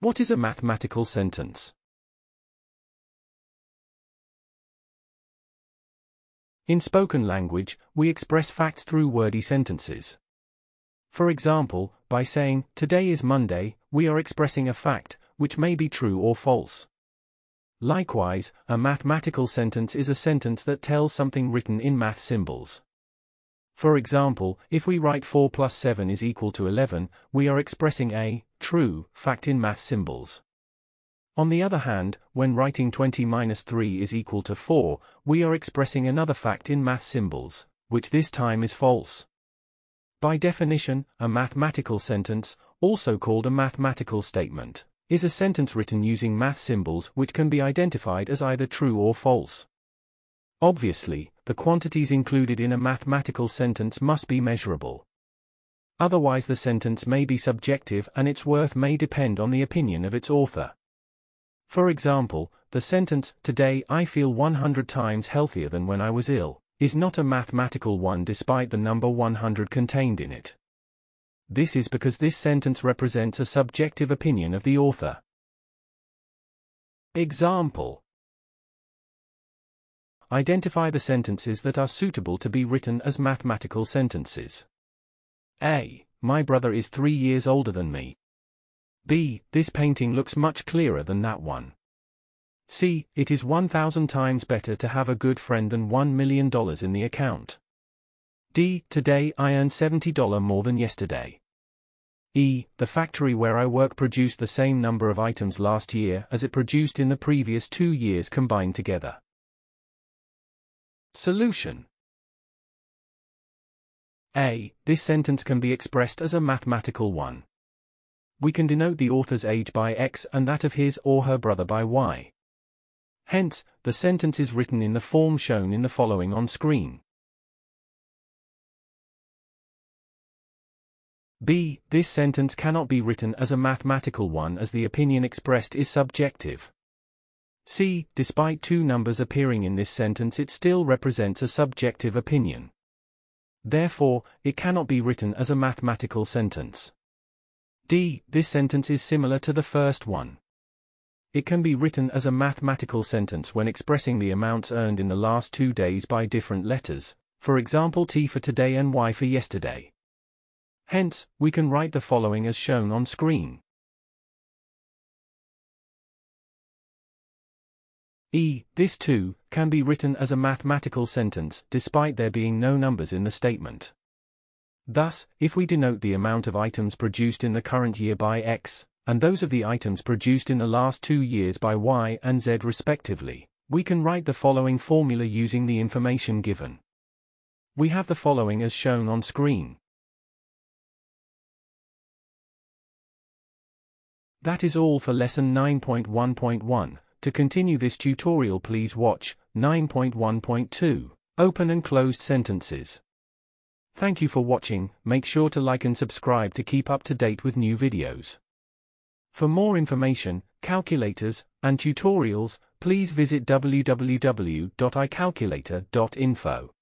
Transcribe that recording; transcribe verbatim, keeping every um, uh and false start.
What is a mathematical sentence? In spoken language, we express facts through wordy sentences. For example, by saying, "Today is Monday," we are expressing a fact, which may be true or false. Likewise, a mathematical sentence is a sentence that tells something written in math symbols. For example, if we write four plus seven is equal to eleven, we are expressing a true fact in math symbols. On the other hand, when writing twenty minus three is equal to four, we are expressing another fact in math symbols, which this time is false. By definition, a mathematical sentence, also called a mathematical statement, is a sentence written using math symbols which can be identified as either true or false. Obviously, the quantities included in a mathematical sentence must be measurable. Otherwise, the sentence may be subjective and its worth may depend on the opinion of its author. For example, the sentence, "Today I feel one hundred times healthier than when I was ill," is not a mathematical one despite the number one hundred contained in it. This is because this sentence represents a subjective opinion of the author. Example. Identify the sentences that are suitable to be written as mathematical sentences. A. My brother is three years older than me. B. This painting looks much clearer than that one. C. It is one thousand times better to have a good friend than one million dollars in the account. D. Today I earned seventy dollars more than yesterday. E. The factory where I work produced the same number of items last year as it produced in the previous two years combined together. Solution. A. This sentence can be expressed as a mathematical one. We can denote the author's age by X and that of his or her brother by Y. Hence, the sentence is written in the form shown in the following on screen. B. This sentence cannot be written as a mathematical one as the opinion expressed is subjective. C. Despite two numbers appearing in this sentence, it still represents a subjective opinion. Therefore, it cannot be written as a mathematical sentence. D. This sentence is similar to the first one. It can be written as a mathematical sentence when expressing the amounts earned in the last two days by different letters, for example T for today and Y for yesterday. Hence, we can write the following as shown on screen. E. This too can be written as a mathematical sentence despite there being no numbers in the statement. Thus, if we denote the amount of items produced in the current year by X, and those of the items produced in the last two years by Y and Z respectively, we can write the following formula using the information given. We have the following as shown on screen. That is all for lesson nine point one point one. To continue this tutorial, please watch nine point one point two, Open and Closed Sentences. Thank you for watching. Make sure to like and subscribe to keep up to date with new videos. For more information, calculators, and tutorials, please visit w w w dot i calculator dot info.